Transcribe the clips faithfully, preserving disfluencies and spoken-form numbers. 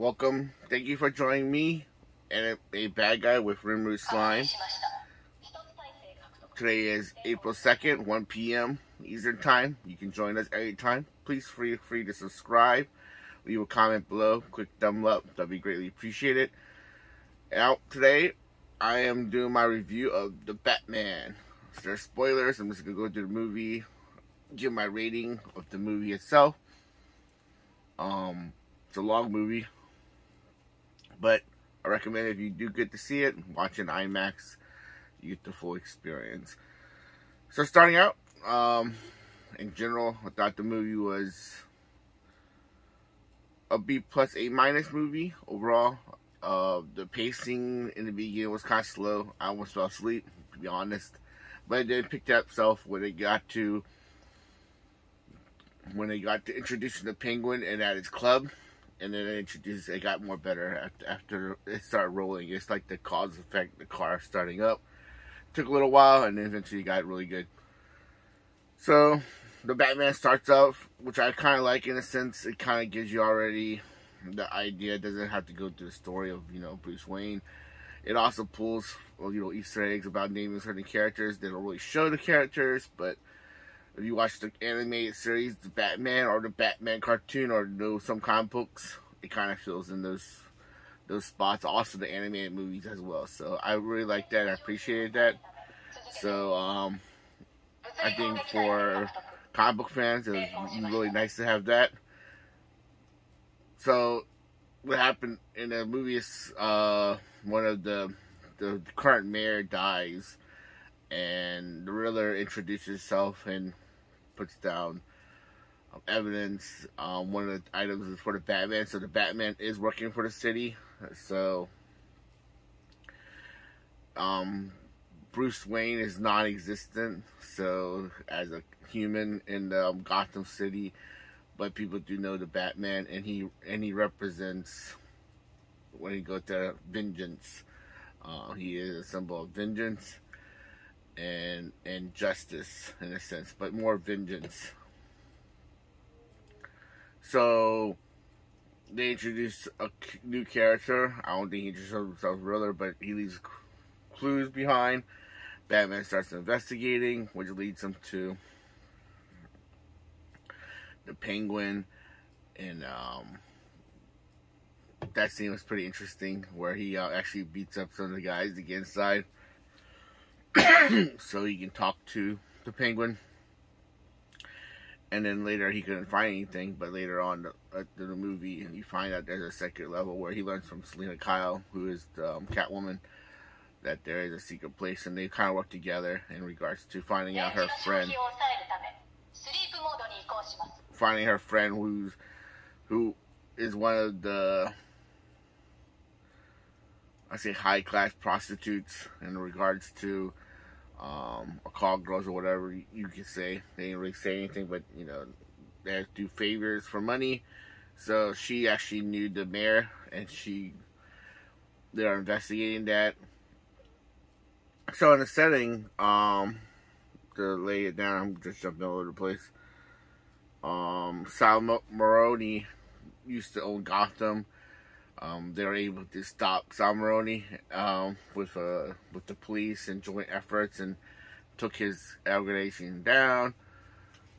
Welcome. Thank you for joining me and a, a bad guy with Rimuru slime. Today is April second, one p m Eastern Time. You can join us anytime. Please feel free to subscribe. Leave a comment below. Quick thumb up. That would be greatly appreciated. Out today, I am doing my review of The Batman. So there's spoilers. I'm just going to go through the movie, give my rating of the movie itself. Um, It's a long movie, but I recommend if you do get to see it, watch an IMAX. You get the full experience. So starting out, um, in general, I thought the movie was a B plus A minus movie overall. Uh, the pacing in the beginning was kind of slow. I almost fell asleep, to be honest. But it then picked up itself when it got to when they got to introducing the Penguin and at his club, and then it introduced it got more better after, after it started rolling. It's like the cause effect, the car starting up. Took a little while, and then eventually got really good. So, the Batman starts off, which I kind of like in a sense. It kind of gives you already the idea. It doesn't have to go through the story of, you know, Bruce Wayne. It also pulls, you know, Easter eggs about naming certain characters. They don't really show the characters, but if you watch the animated series, The Batman, or the Batman cartoon, or you know, some comic books, it kind of fills in those those spots. Also, the animated movies as well. So I really like that. I appreciated that. So um, I think for comic book fans, it was really nice to have that. So what happened in the movie is uh, one of the the current mayor dies, and the Riddler introduces himself and puts down um, evidence. Um, one of the items is for the Batman, so the Batman is working for the city. So, um, Bruce Wayne is non-existent, so as a human in um, Gotham City, but people do know the Batman, and he and he represents when he goes to vengeance. Uh, he is a symbol of vengeance and and justice in a sense, but more vengeance. So they introduce a new character. I don't think he introduced himself as Riddler, but he leaves clues behind. Batman starts investigating, which leads him to the Penguin, and um, that scene was pretty interesting, where he uh, actually beats up some of the guys to get inside, so he can talk to the Penguin. And then later he couldn't find anything, but later on in the, the movie you find out there's a secret level where he learns from Selina Kyle, who is the um, Catwoman, that there is a secret place, and they kind of work together in regards to finding out her friend finding her friend who's who is one of the I say high class prostitutes in regards to um, or call girls or whatever you can say. They didn't really say anything, but you know, they do favors for money. So she actually knew the mayor, and she they are investigating that. So in the setting, um, to lay it down, I'm just jumping all over the place. Um, Sal Maroni used to own Gotham. Um, they were able to stop Sal Maroni um, with uh, with the police and joint efforts, and took his organization down.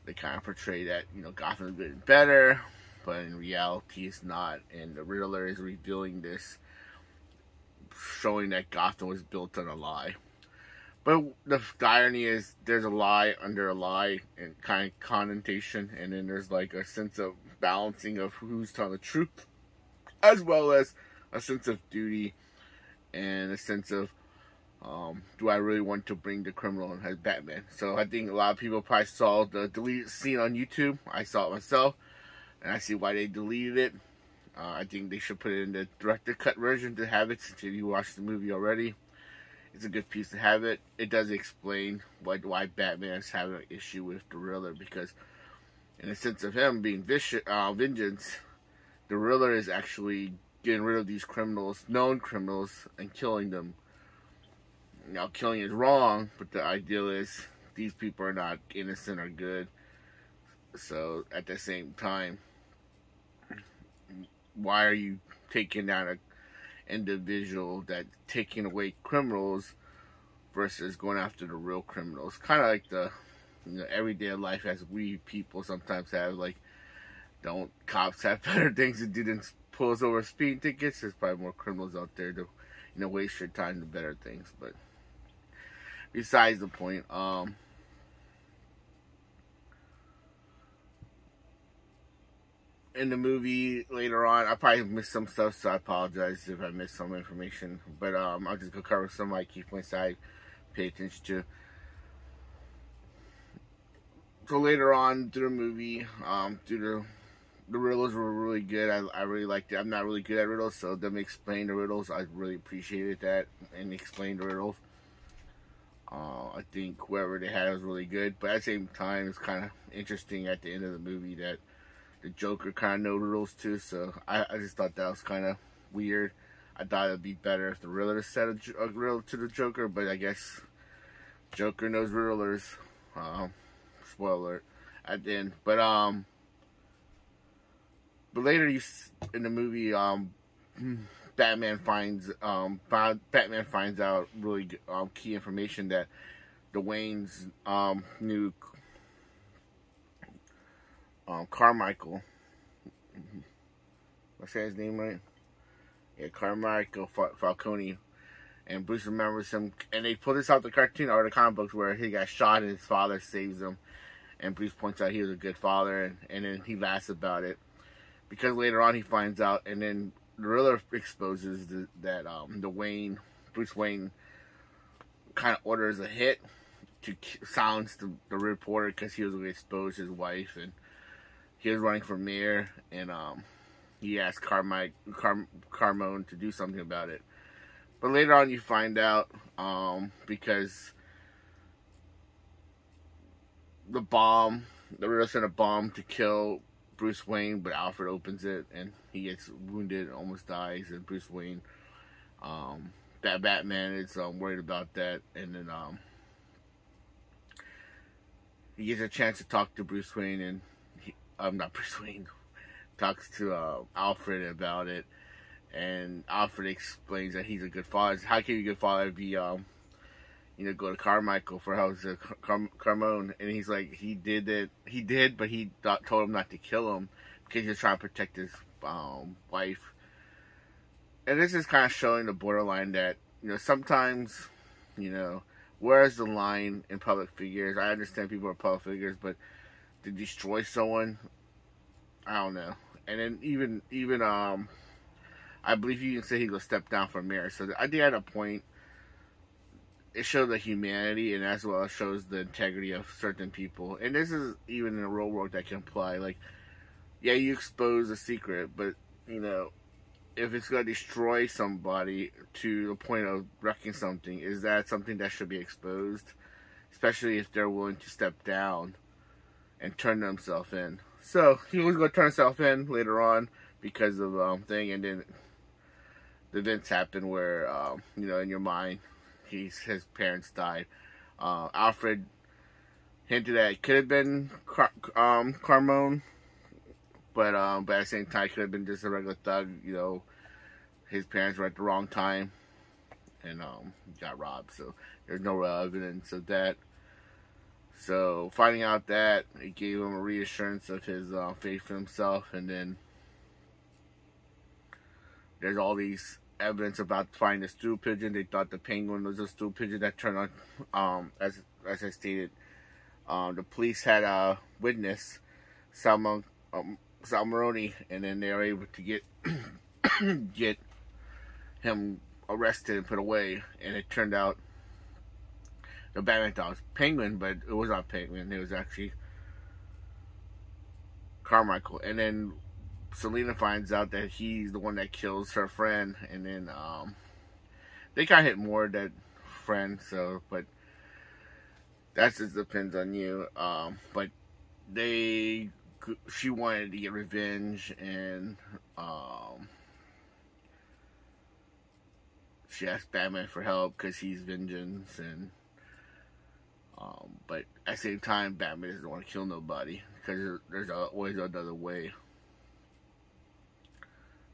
They kind of portray that, you know, Gotham is getting better, but in reality it's not. And the Riddler is revealing this, showing that Gotham was built on a lie. But the irony is there's a lie under a lie, and kind of connotation, and then there's like a sense of balancing of who's telling the truth, as well as a sense of duty and a sense of um, do I really want to bring the criminal as Batman? So I think a lot of people probably saw the deleted scene on YouTube. I saw it myself, and I see why they deleted it. Uh, I think they should put it in the director cut version to have it, since if you watched the movie already, it's a good piece to have it. It does explain why, why Batman is having an issue with the Riddler, because in the sense of him being vicious, uh, vengeance, the Riddler is actually getting rid of these criminals, known criminals, and killing them. Now, killing is wrong, but the ideal is these people are not innocent or good. So, at the same time, why are you taking down an individual, that taking away criminals versus going after the real criminals. Kind of like the you know, everyday life as we people sometimes have. Like, don't cops have better things to do than pulls over speeding tickets? There's probably more criminals out there to you know waste your time to better things. But besides the point, um. in the movie later on, I probably missed some stuff, so I apologize if I missed some information. But um, I'll just go cover some I keep inside, pay attention to. So later on through the movie, um, through the the riddles were really good. I I really liked it. I'm not really good at riddles, so them explain the riddles. I really appreciated that and explain the riddles. Uh, I think whoever they had was really good, but at the same time, it's kind of interesting at the end of the movie that the Joker kind of know the rules too, so I, I just thought that was kind of weird. I thought it would be better if the Riddler said a, a riddle to the Joker, but I guess Joker knows Riddlers. Um, spoiler at the end. But, um, but later you, in the movie, um, Batman finds um, Batman finds out really um, key information that the Waynes um, knew Um, Carmichael, I say his name right? Yeah, Carmichael Falcone, and Bruce remembers him, and they pull this out the cartoon or the comic books where he got shot and his father saves him, and Bruce points out he was a good father, and, and then he laughs about it, because later on he finds out, and then the Riddler exposes the, that um, the Wayne, Bruce Wayne kind of orders a hit to silence the, the reporter because he was going to expose his wife, and he was running for mayor, and um, he asked Carmine, Car Carmone to do something about it. But later on, you find out um, because the bomb, the Riddler sent a bomb to kill Bruce Wayne, but Alfred opens it, and he gets wounded, almost dies, and Bruce Wayne, um, that Batman is um, worried about that, and then um, he gets a chance to talk to Bruce Wayne, and I'm not Bruce Wayne, talks to uh, Alfred about it, and Alfred explains that he's a good father. How can a good father be, um, you know, go to Carmichael for help to Car Carmone? And he's like, he did it, he did, but he th told him not to kill him because he was trying to protect his um, wife. And this is kind of showing the borderline that, you know, sometimes, you know, where's the line in public figures? I understand people are public figures, but to destroy someone, I don't know. And then even even um, I believe you can say he will step down from mayor. So I think at a point, it shows the humanity, and as well it shows the integrity of certain people. And this is even in the real world that can apply. Like, yeah, you expose a secret, but you know, if it's gonna destroy somebody to the point of wrecking something, is that something that should be exposed? Especially if they're willing to step down and turn himself in. So he was going to turn himself in later on because of um thing, and then the events happened where um, you know, in your mind, he's his parents died. Uh, Alfred hinted that it could have been Car um, Carmone, but um, but at the same time, it could have been just a regular thug. You know, his parents were at the wrong time, and um, got robbed. So there's no real evidence of that. So, finding out that, it gave him a reassurance of his uh, faith in himself, and then there's all these evidence about finding the stool pigeon. They thought the penguin was a stool pigeon that turned on, um, as, as I stated, um, the police had a witness, Sal, um, Sal Maroni, and then they were able to get, get him arrested and put away, and it turned out the Batman thought it was Penguin, but it was not Penguin. It was actually Carmichael. And then Selina finds out that he's the one that kills her friend. And then um, they kind of hit more that friend. So, but that just depends on you. Um, but they, she wanted to get revenge, and um, she asked Batman for help because he's vengeance and. Um, but at the same time, Batman doesn't want to kill nobody because there's always another way.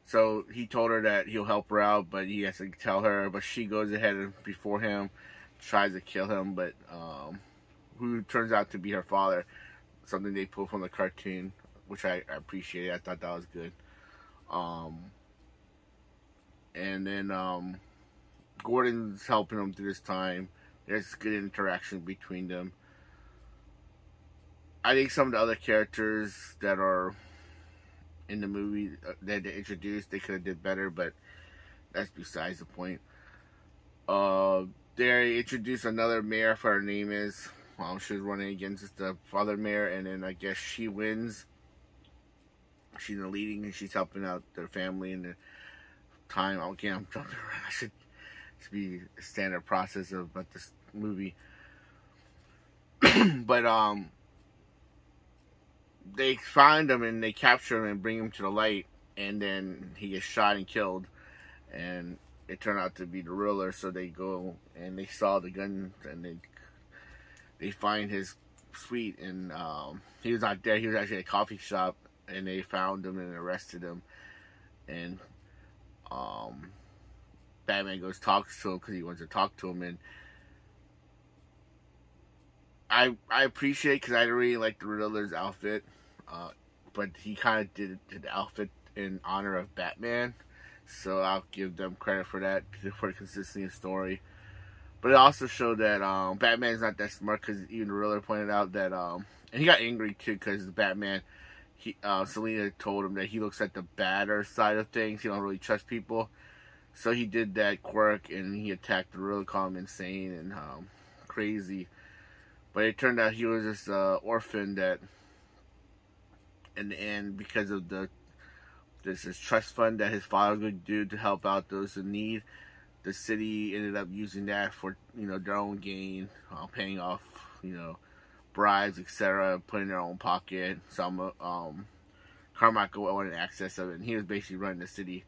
So he told her that he'll help her out, but he has to tell her. But she goes ahead and before him, tries to kill him, but um, who turns out to be her father. Something they pulled from the cartoon, which I, I appreciated. I thought that was good. Um, and then um, Gordon's helping him through this time. There's good interaction between them. I think some of the other characters that are in the movie that they introduced, they could have did better, but that's besides the point. Uh, they introduced another mayor, for her name is, um, she was running against the father mayor, and then I guess she wins. She's the leading, and she's helping out their family in the time. Okay, I'm jumping around. I should, should be a standard process of about this movie. But, um, they find him and they capture him and bring him to the light, and then he gets shot and killed, and it turned out to be the Riddler. So they go and they saw the gun, and they they find his suite, and um, he was not there. He was actually at a coffee shop, and they found him and arrested him. And um, Batman goes talks to him because he wants to talk to him, and I I appreciate because I really like the Riddler's outfit. Uh, but he kind of did, did the outfit in honor of Batman, so I'll give them credit for that, for the consistency of story. But it also showed that um, Batman's not that smart, because even the Riddler pointed out that, um, and he got angry too, because Batman, he uh, Selina told him that he looks at the badder side of things, he don't really trust people, so he did that quirk and he attacked the Riddler, called him insane and um, crazy. But it turned out he was this uh, orphan that, in the end, because of the this, this trust fund that his father was going to do to help out those in need, the city ended up using that for, you know, their own gain, uh, paying off, you know, bribes, et cetera, putting their own pocket. Some um, Carmichael wanted access of it, and he was basically running the city.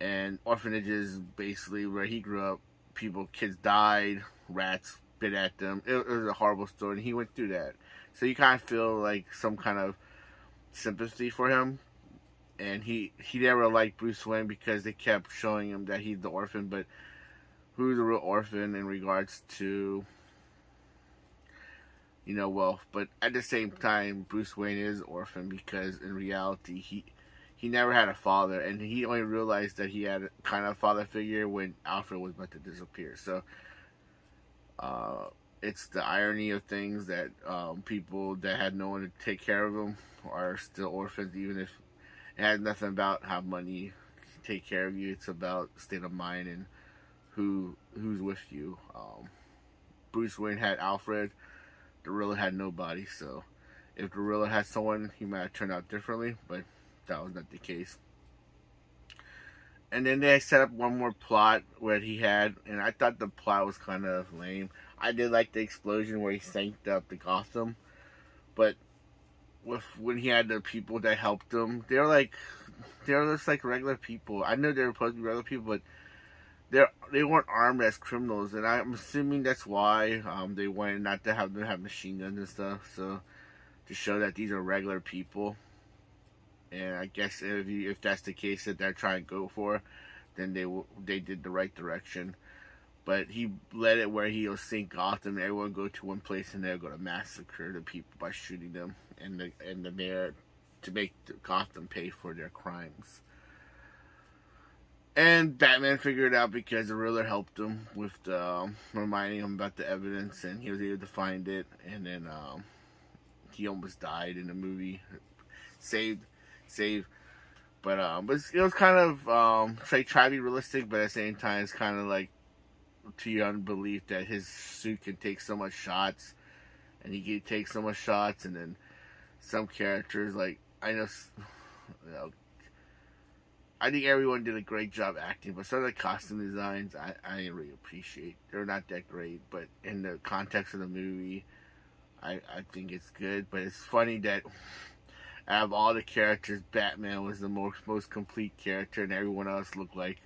And orphanages, basically, where he grew up, people, kids died, rats bit at them. It, it was a horrible story, and he went through that. So you kind of feel like some kind of sympathy for him. And he, he never liked Bruce Wayne because they kept showing him that he's the orphan, but who's a real orphan in regards to, you know, wealth. But at the same time, Bruce Wayne is orphan because in reality, he, he never had a father, and he only realized that he had kind of a father figure when Alfred was about to disappear. So Uh, it's the irony of things that um, people that had no one to take care of them are still orphans, even if it has nothing about how money can take care of you. It's about state of mind and who who's with you. Um, Bruce Wayne had Alfred. The Riddler had nobody. So if the Riddler had someone, he might have turned out differently, but that was not the case. And then they set up one more plot where he had, and I thought the plot was kind of lame. I did like the explosion where he sank up the Gotham, but with when he had the people that helped him, they're like, they're just like regular people. I know they were supposed to be regular people, but they're they weren't armed as criminals, and I'm assuming that's why um, they wanted not to have them have machine guns and stuff, so to show that these are regular people. And I guess if you, if that's the case that they're trying to go for, then they they did the right direction. But he led it where he'll sink Gotham, and everyone go to one place, and they're going to massacre the people by shooting them, and the and the mayor, to make Gotham pay for their crimes. And Batman figured it out because the Riddler helped him with the, um, reminding him about the evidence, and he was able to find it. And then um, he almost died in the movie, saved. Save, but um, but it was kind of um, try try to be realistic, but at the same time, it's kind of like to your unbelief that his suit can take so much shots, and he can take so much shots, and then some characters like I know, you know, I think everyone did a great job acting, but some of the costume designs I I didn't really appreciate. They're not that great, but in the context of the movie, I I think it's good. But it's funny that out of all the characters, Batman was the most, most complete character, and everyone else looked like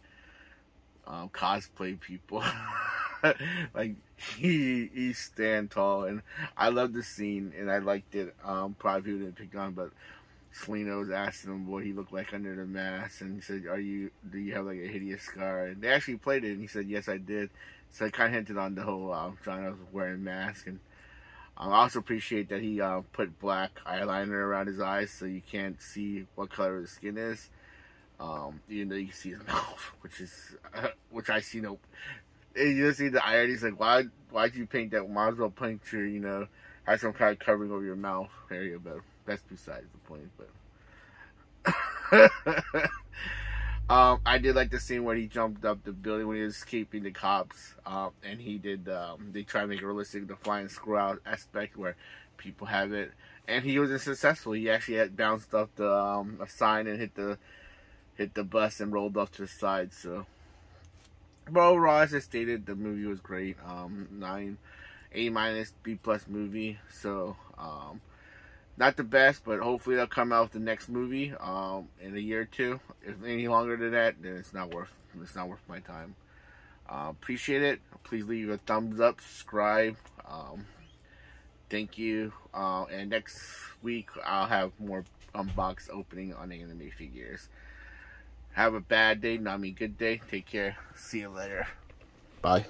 um, cosplay people. Like, he, he stand tall, and I loved the scene, and I liked it. Um, probably people didn't pick on, but Selina was asking him what he looked like under the mask, and he said, "Are you? Do you have like a hideous scar?" And they actually played it, and he said, "Yes, I did." So I kind of hinted on the whole uh, John was wearing mask, and I also appreciate that he uh, put black eyeliner around his eyes, so you can't see what color his skin is, um, even though you can see his mouth, which is uh, which I see no. You just see the irony. It's like, why? Why'd you paint that? Might as well paint your, you know, have some kind of covering over your mouth area, but that's besides the point. But um, I did like the scene where he jumped up the building when he was escaping the cops, um, and he did. Um, they try to make it realistic, the flying squirrel aspect where people have it, and he wasn't successful. He actually had bounced off the um, a sign and hit the hit the bus and rolled off to the side. So. But overall, as I stated, the movie was great. Um, nine, A minus, B plus movie. So, um, not the best, but hopefully they'll come out with the next movie um, in a year or two. If any longer than that, then it's not worth it's not worth my time. Uh, appreciate it. Please leave a thumbs up, subscribe. Um, thank you. Uh, and next week I'll have more unbox opening on the anime figures. Have a bad day, not me, good day. Take care. See you later. Bye.